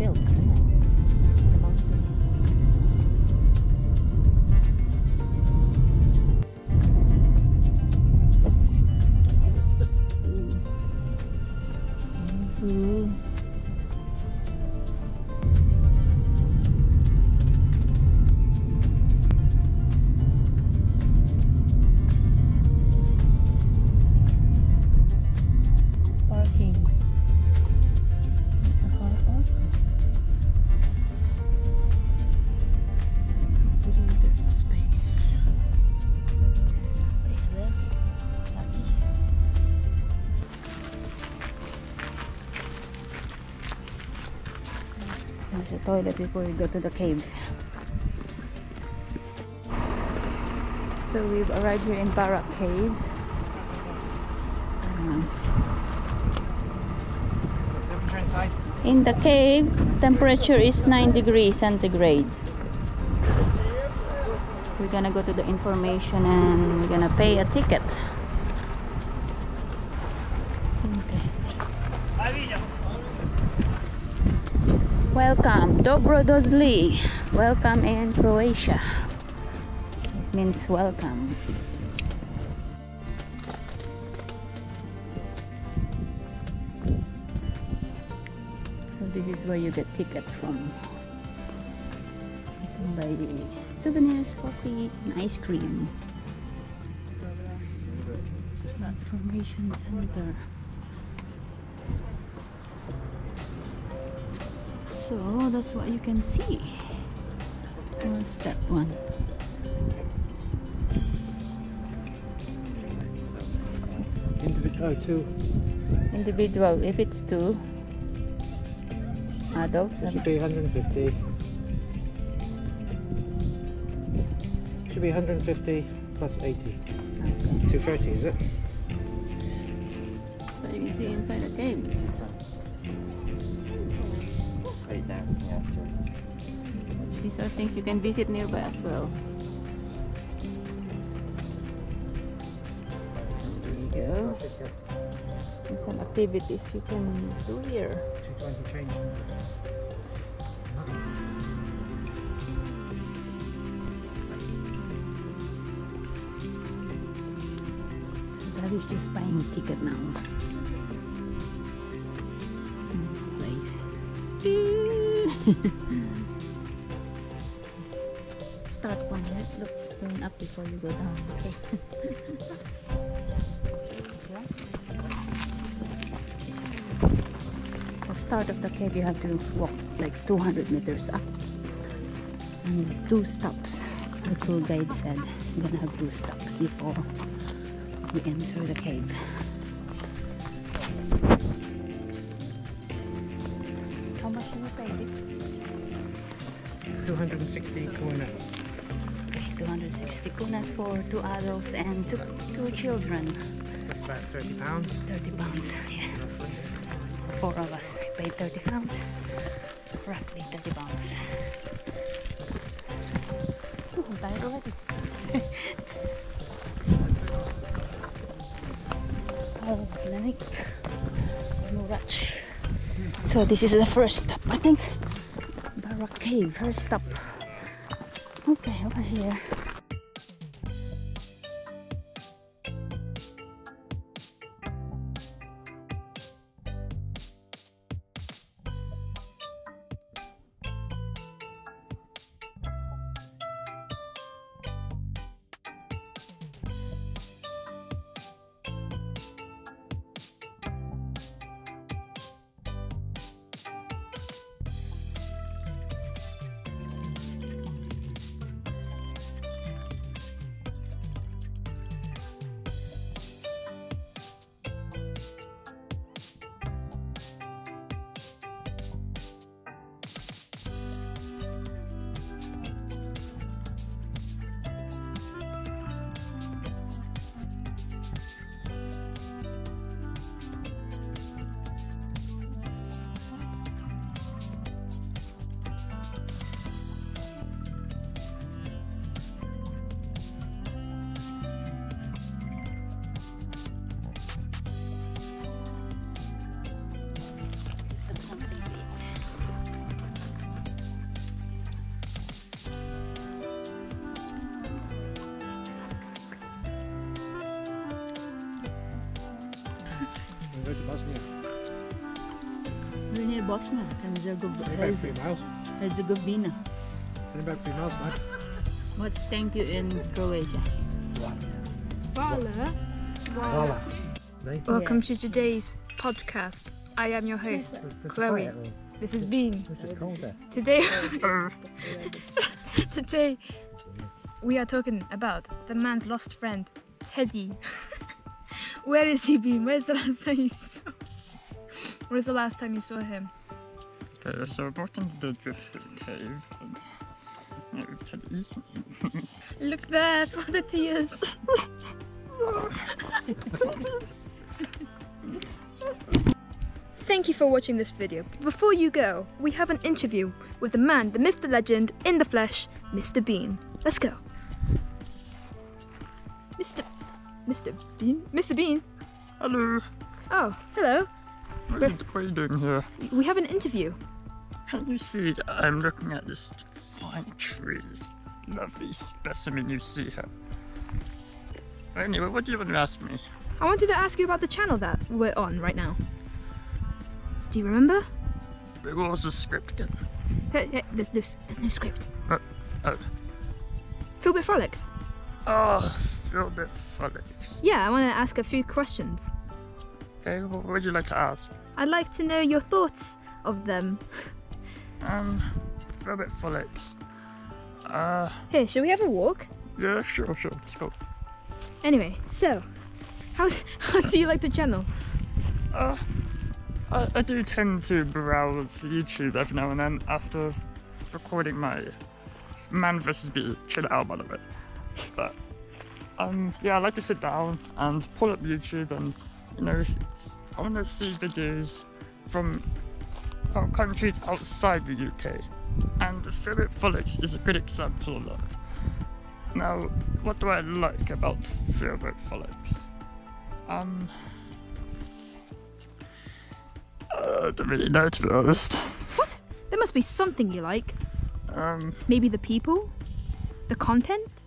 built anyway. The mountain. Mm-hmm. There's a toilet before we go to the cave. So we've arrived here in Barac Caves. In the cave, temperature is 9 degrees centigrade. We're gonna go to the information and we're gonna pay a ticket. Welcome, Dobrodozli. Welcome in Croatia. It means welcome. So this is where you get tickets from. You can buy souvenirs, coffee, and ice cream. The information center. So that's what you can see. What's that one? Individual, two. Individual, if it's two. Adults. It should be 150. It should be 150 plus 80. Okay. 230, is it? So you can see inside the cave. These are things you can visit nearby as well. There you go. And some activities you can do here. So that is just buying a ticket now. Nice place. Start one. Let's look going up before you go down. Okay. For start of the cave, you have to walk like 200 meters up and 2 stops. The tour guide said you're gonna have 2 stops before we enter the cave. How much do you pay? 260 kronas. 260 kunas for 2 adults and two children. That's about 30 pounds. 30 pounds, yeah. Roughly. 4 of us. We paid 30 pounds. Roughly 30 pounds. Ooh, I'm tired already. Oh, nice. No rush. So this is the first stop, I think. Barac Cave, first stop. Okay, over here. We're near Bosnia and Herzegovina. What's thank you in Croatia? Vala. Welcome to today's podcast. I am your host, Chloe. This is Bean. Today we are talking about the man's lost friend, Teddy. Where is he, Bean? Where's the last time you saw him? Okay, so we brought him to the Driftwood Cave. Look there for the tears. Thank you for watching this video. But before you go, we have an interview with the man, the myth, the legend, in the flesh, Mr. Bean. Let's go. Mr. Bean? Mr. Bean? Hello. Oh, hello. What are you doing here? We have an interview. Can you see that I'm looking at this fine tree, this lovely specimen you see here? Anyway, what do you want to ask me? I wanted to ask you about the channel that we're on right now. Do you remember? What was the script again? There's no script. Oh. FilBrit Frolics. Oh, FilBrit Frolics. Yeah, I want to ask a few questions. Okay, what would you like to ask? I'd like to know your thoughts of them. FilBrit Frolics. Hey, shall we have a walk? Yeah, sure, let's go. Anyway, so, how do you like the channel? I do tend to browse YouTube every now and then after recording my Man vs. Bee chill album of it. But, yeah, I like to sit down and pull up YouTube and, you know, I want to see videos from countries outside the UK, and FilBrit Frolics is a good example of that. Now, what do I like about FilBrit Frolics? I don't really know, to be honest. What? There must be something you like. Maybe the people? The content?